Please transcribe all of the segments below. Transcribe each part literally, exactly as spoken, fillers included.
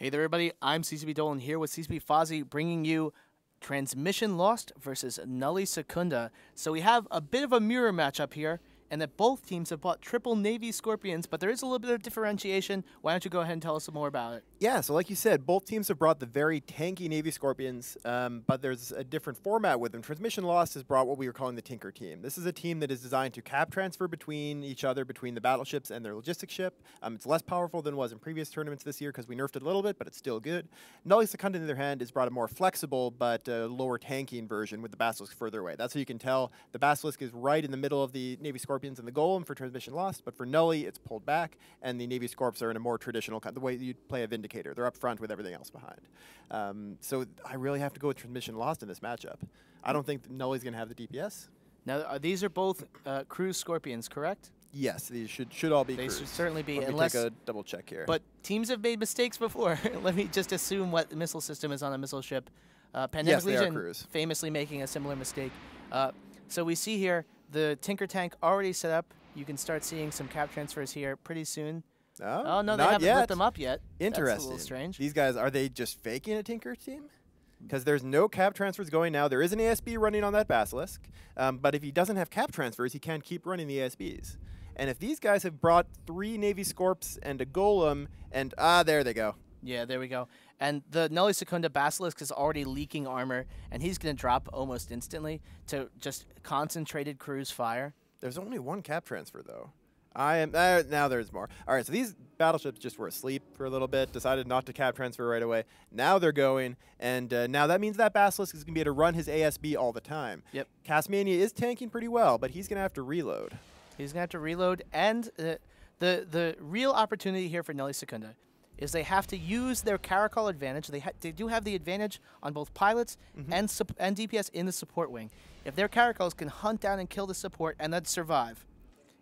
Hey there, everybody. I'm C C P Dolan here with C C P Fozzie, bringing you Transmission Lost versus Nulli Secunda. So we have a bit of a mirror matchup here, and that both teams have bought triple Navy Scorpions, but there is a little bit of differentiation. Why don't you go ahead and tell us some more about it? Yeah, so like you said, both teams have brought the very tanky Navy Scorpions, um, but there's a different format with them. Transmission Lost has brought what we were calling the Tinker Team. This is a team that is designed to cap transfer between each other, between the battleships and their logistics ship. Um, it's less powerful than it was in previous tournaments this year because we nerfed it a little bit, but it's still good. Nulli Secunda, on the other hand, has brought a more flexible but uh, lower tanking version with the Basilisk further away. That's how you can tell. The Basilisk is right in the middle of the Navy Scorpion and the Golem for Transmission Lost, but for Nulli, it's pulled back, and the Navy Scorps are in a more traditional kind, the way you play a Vindicator. They're up front with everything else behind. Um, so I really have to go with Transmission Lost in this matchup. I don't think Nulli's going to have the D P S. Now, are these are both uh, Cruise Scorpions, correct? Yes, these should should all be. They Cruise. Should certainly be. Let unless me take a double check here. But teams have made mistakes before. Let me just assume what the missile system is on a missile ship. Uh, Pandemic Legion yes, famously making a similar mistake. Uh, so we see here. The Tinker Tank already set up. You can start seeing some cap transfers here pretty soon. Oh, oh no, they haven't yet. Lit them up yet. Interesting. That's a little strange. These guys, are they just faking a Tinker Team? Because there's no cap transfers going now. There is an A S B running on that Basilisk. Um, but if he doesn't have cap transfers, he can't keep running the A S Bs. And if these guys have brought three Navy Scorps and a Golem, and ah, there they go. Yeah, there we go. And the Nulli Secunda Basilisk is already leaking armor, and he's going to drop almost instantly to just concentrated cruise fire. There's only one cap transfer, though. I am uh, now there's more. All right, so these battleships just were asleep for a little bit, decided not to cap transfer right away. Now they're going, and uh, now that means that Basilisk is going to be able to run his A S B all the time. Yep. Casmania is tanking pretty well, but he's going to have to reload. He's going to have to reload, and uh, the, the real opportunity here for Nulli Secunda is they have to use their Caracal advantage. They, ha they do have the advantage on both pilots mm-hmm. and, sup and D P S in the support wing. If their Caracals can hunt down and kill the support and then survive,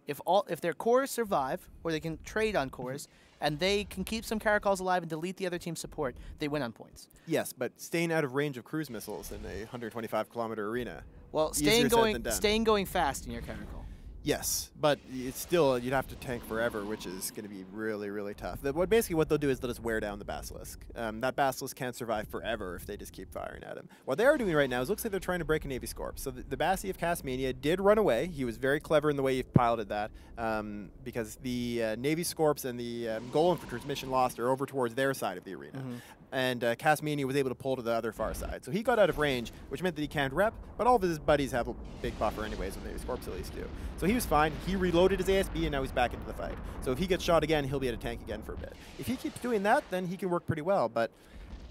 if all if their cores survive, or they can trade on cores, mm-hmm. and they can keep some Caracals alive and delete the other team's support, they win on points. Yes, but staying out of range of cruise missiles in a one hundred twenty-five kilometer arena. Well, staying going staying going fast in your Caracal. Yes, but it's still, you'd have to tank forever, which is going to be really, really tough. The, what Basically what they'll do is they'll just wear down the Basilisk. Um, that Basilisk can't survive forever if they just keep firing at him. What they are doing right now is looks like they're trying to break a Navy Scorp. So the, the Bassi of Casmania did run away. He was very clever in the way he piloted that um, because the uh, Navy Scorps and the um, Golem for Transmission Lost are over towards their side of the arena. Mm-hmm. And uh, Casmania was able to pull to the other far side. So he got out of range, which meant that he can't rep, but all of his buddies have a big buffer anyways, when Navy Scorps at least do. So he was fine. He reloaded his A S B, and now he's back into the fight. So if he gets shot again, he'll be at a tank again for a bit. If he keeps doing that, then he can work pretty well, but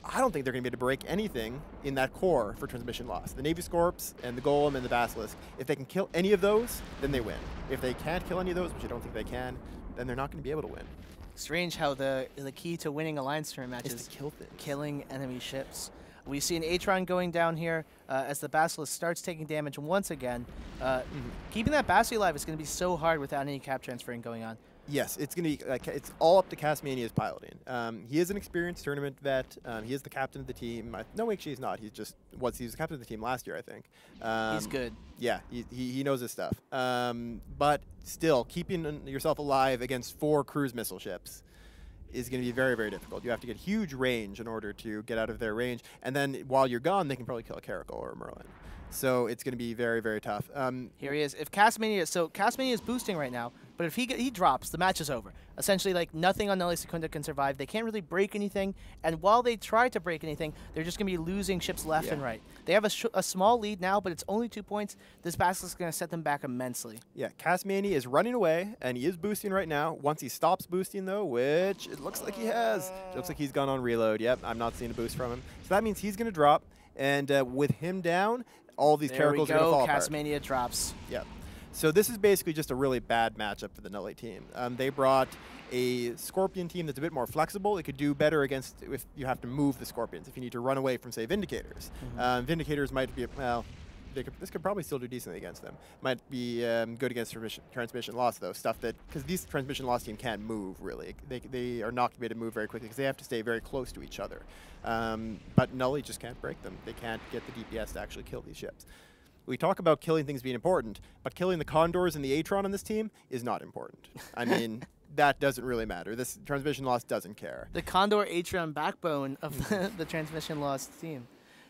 I don't think they're going to be able to break anything in that core for Transmission Lost. The Navy Scorps and the Golem and the Basilisk, if they can kill any of those, then they win. If they can't kill any of those, which I don't think they can, then they're not going to be able to win. Strange how the the key to winning alliance tournament matches is to kill things. Killing enemy ships. We see an Atron going down here uh, as the Basilisk starts taking damage once again. Uh, mm-hmm. Keeping that Basilisk alive is going to be so hard without any cap transferring going on. Yes, it's going to be. Uh, it's all up to Casmania's piloting. Um, he is an experienced tournament vet. Um, he is the captain of the team. I, no, actually, he's not. He's just was he was the captain of the team last year, I think. Um, he's good. Yeah, he, he he knows his stuff. Um, but still, keeping yourself alive against four cruise missile ships is going to be very, very difficult. You have to get huge range in order to get out of their range. And then while you're gone, they can probably kill a Caracal or a Merlin. So it's going to be very, very tough. Um, Here he is. If Casmania, so Casmania is boosting right now, but if he he drops, the match is over. Essentially, like, nothing on Nulli Secunda can survive. They can't really break anything. And while they try to break anything, they're just going to be losing ships left yeah. and right. They have a, sh a small lead now, but it's only two points. This Basilisk is going to set them back immensely. Yeah, Casmania is running away, and he is boosting right now. Once he stops boosting, though, which it looks like he has. It looks like he's gone on reload. Yep, I'm not seeing a boost from him. So that means he's going to drop. And uh, with him down, all these Caracals are going to fall apart. Casmania drops. Yep. So this is basically just a really bad matchup for the Nulli team. Um, they brought a Scorpion team that's a bit more flexible. It could do better against if you have to move the Scorpions, if you need to run away from, say, Vindicators. Mm-hmm. um, Vindicators might be, well, they could, this could probably still do decently against them. Might be um, good against Transmission Loss, though, stuff that, because these Transmission Loss team can't move, really. They, they are not able to move very quickly because they have to stay very close to each other. Um, but Nulli just can't break them. They can't get the D P S to actually kill these ships. We talk about killing things being important, but killing the Condors and the Atron on this team is not important. I mean, that doesn't really matter. This Transmission Lost doesn't care. The Condor Atron backbone of the, the Transmission Lost team.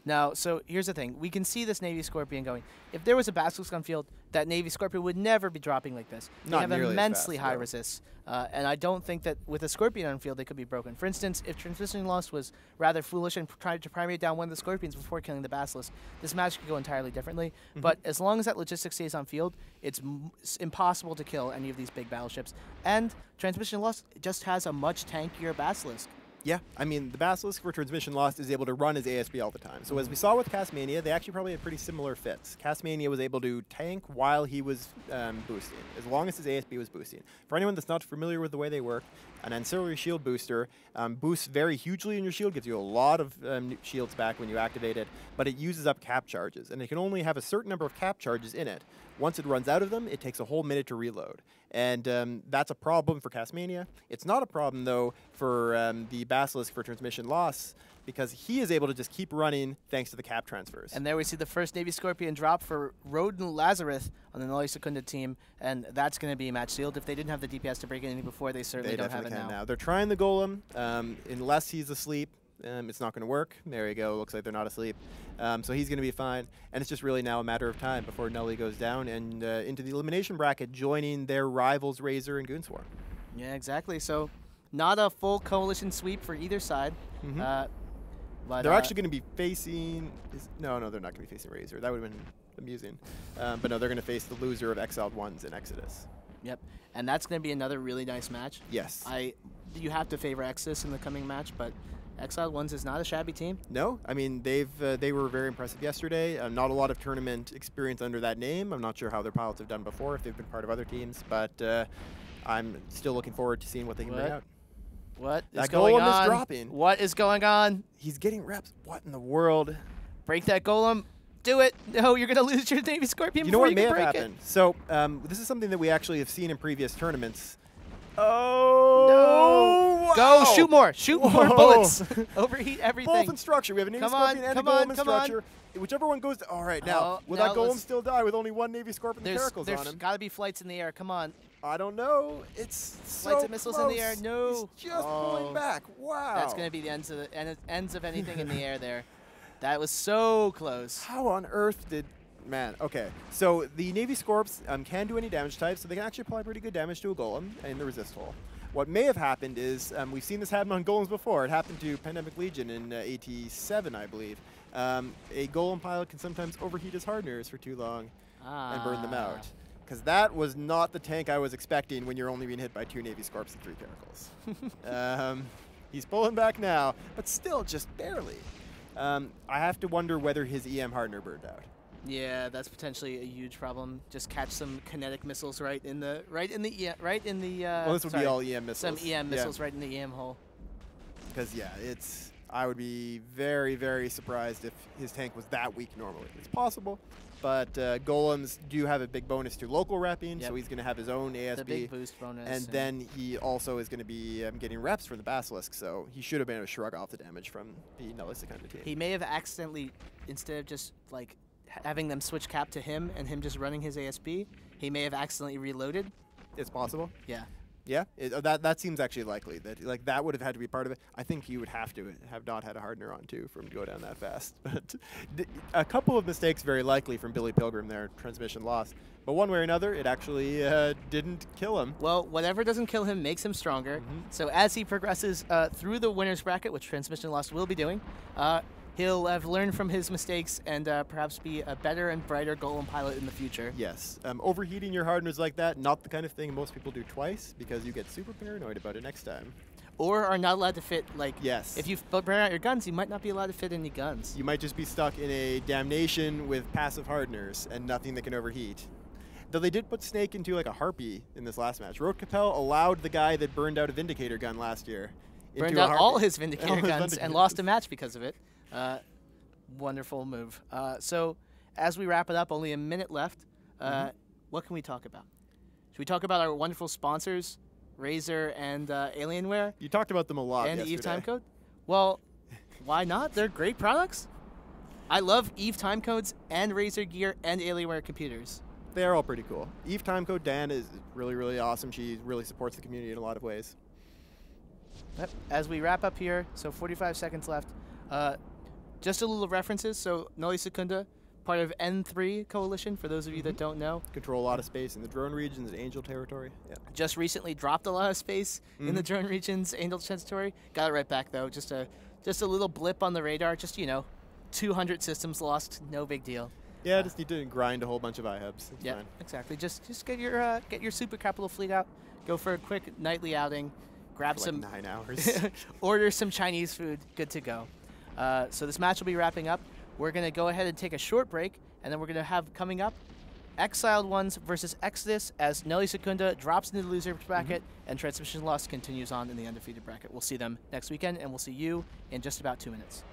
Now, so here's the thing. We can see this Navy Scorpion going. If there was a Basilisk on field, that Navy Scorpion would never be dropping like this. They Not have immensely fast, high no. resists, uh, and I don't think that with a Scorpion on field they could be broken. For instance, if Transmission Lost was rather foolish and tried to primary down one of the Scorpions before killing the Basilisk, this match could go entirely differently. Mm-hmm. But as long as that logistics stays on field, it's m impossible to kill any of these big battleships. And Transmission Lost just has a much tankier Basilisk. Yeah, I mean, the Basilisk for Transmission Lost is able to run his A S B all the time. So as we saw with Casmania, they actually probably had pretty similar fits. Casmania was able to tank while he was um, boosting, as long as his A S B was boosting. For anyone that's not familiar with the way they work, an Ancillary Shield Booster um, boosts very hugely in your shield, gives you a lot of um, shields back when you activate it, but it uses up cap charges, and it can only have a certain number of cap charges in it. Once it runs out of them, it takes a whole minute to reload. And um, that's a problem for Casmania. It's not a problem, though, for um, the Basilisk for Transmission Loss, because he is able to just keep running thanks to the cap transfers. And there we see the first Navy Scorpion drop for Rodan Lazarus on the Nulli Secunda team, and that's going to be match sealed. If they didn't have the D P S to break anything before, they certainly they don't have it now. now. They're trying the Golem, um, unless he's asleep. Um, it's not going to work. There you go. Looks like they're not asleep. Um, so he's going to be fine. And it's just really now a matter of time before Nulli goes down and uh, into the elimination bracket, joining their rivals Razor and Goonswar. Yeah, exactly. So not a full coalition sweep for either side. Mm-hmm. uh, but they're uh, actually going to be facing... Is, no, no, they're not going to be facing Razor. That would have been amusing. Um, but no, they're going to face the loser of Exiled Ones and Exodus. Yep. And that's going to be another really nice match. Yes. I, you have to favor Exodus in the coming match, but... Exiled Ones is not a shabby team. No, I mean, they've uh, they were very impressive yesterday. Uh, not a lot of tournament experience under that name. I'm not sure how their pilots have done before, if they've been part of other teams, but uh, I'm still looking forward to seeing what they can what? bring out. What is that going golem on? Is dropping. What is going on? He's getting reps. What in the world? Break that Golem. Do it. No, you're going to lose your Navy Scorpion you before you can break it. You know what may have happened? It. So um, this is something that we actually have seen in previous tournaments. Oh! No! Go! Wow. Shoot more! Shoot Whoa. more bullets! Overheat everything! Both in structure. We have a Navy come Scorpion on, and come a Golem on, in structure. On. Whichever one goes to... All right, now, oh, will now that Golem still die with only one Navy Scorpion and the Caracals on him? There's got to be flights in the air. Come on. I don't know. It's so Flights and missiles close. in the air. No! He's just oh. pulling back. Wow! That's going to be the ends of, the, end, ends of anything in the air there. That was so close. How on earth did... Man, okay. So the Navy Scorps um, can do any damage type, so they can actually apply pretty good damage to a Golem in the resist hole. What may have happened is, um, we've seen this happen on Golems before. It happened to Pandemic Legion in uh, eighty-seven, I believe. Um, a Golem pilot can sometimes overheat his hardeners for too long ah. and burn them out. Because that was not the tank I was expecting when you're only being hit by two Navy Scorps and three Caracals. um, he's pulling back now, but still just barely. Um, I have to wonder whether his E M hardener burned out. Yeah, that's potentially a huge problem. Just catch some kinetic missiles right in the right in the E M, right in the. Uh, well, this would sorry, be all E M missiles. Some E M missiles yeah. right in the E M hole. Because yeah, it's. I would be very very surprised if his tank was that weak normally. It's possible, but uh, Golems do have a big bonus to local repping, yep. so he's going to have his own A S B. The big boost bonus. And yeah. then he also is going to be um, getting reps from the Basilisk, so he should have been able to shrug off the damage from the Nulli Secunda team. He may have accidentally, instead of just like. having them switch cap to him and him just running his A S B, he may have accidentally reloaded. It's possible. Yeah. Yeah, it, that that seems actually likely. That like that would have had to be part of it. I think you would have to have not had a hardener on too for him to go down that fast. But a couple of mistakes very likely from Billy Pilgrim there, Transmission Lost. But one way or another, it actually uh, didn't kill him. Well, whatever doesn't kill him makes him stronger. Mm-hmm. So as he progresses uh, through the winner's bracket, which Transmission Lost will be doing, uh, he'll have learned from his mistakes and uh, perhaps be a better and brighter Golem pilot in the future. Yes. Um, overheating your hardeners like that, not the kind of thing most people do twice because you get super paranoid about it next time. Or are not allowed to fit, like, yes. if you burn out your guns, you might not be allowed to fit any guns. You might just be stuck in a Damnation with passive hardeners and nothing that can overheat. Though they did put Snake into, like, a Harpy in this last match. Road Capel allowed the guy that burned out a Vindicator gun last year. Burned out all his Vindicator all guns his Vindicator and lost a match because of it. Uh, wonderful move. Uh, so, as we wrap it up, only a minute left. Uh, mm-hmm. What can we talk about? Should we talk about our wonderful sponsors, Razer and uh, Alienware? You talked about them a lot yesterday. And Eve Timecode? Well, why not? They're great products. I love Eve Timecodes and Razer gear and Alienware computers. they are all pretty cool. Eve Timecode Dan is really, really awesome. She really supports the community in a lot of ways. As we wrap up here, so forty-five seconds left. Uh, just a little references. So Nulli Secunda, part of N three coalition, for those of you mm-hmm. that don't know. Control a lot of space in the drone regions, angel territory. Yeah. Just recently dropped a lot of space mm-hmm. in the drone regions, angel territory. Got it right back, though. Just a, just a little blip on the radar. Just, you know, two hundred systems lost. No big deal. Yeah, uh, just need to grind a whole bunch of iHubs. Yeah, fine. Exactly. Just just get your uh, get your super capital fleet out. Go for a quick nightly outing. Grab for some like nine hours. Order some Chinese food. Good to go. Uh, so this match will be wrapping up. We're going to go ahead and take a short break, and then we're going to have coming up Exiled Ones versus Exodus as Nulli Secunda drops into the loser bracket mm-hmm. and Transmission Lost continues on in the undefeated bracket. We'll see them next weekend, and we'll see you in just about two minutes.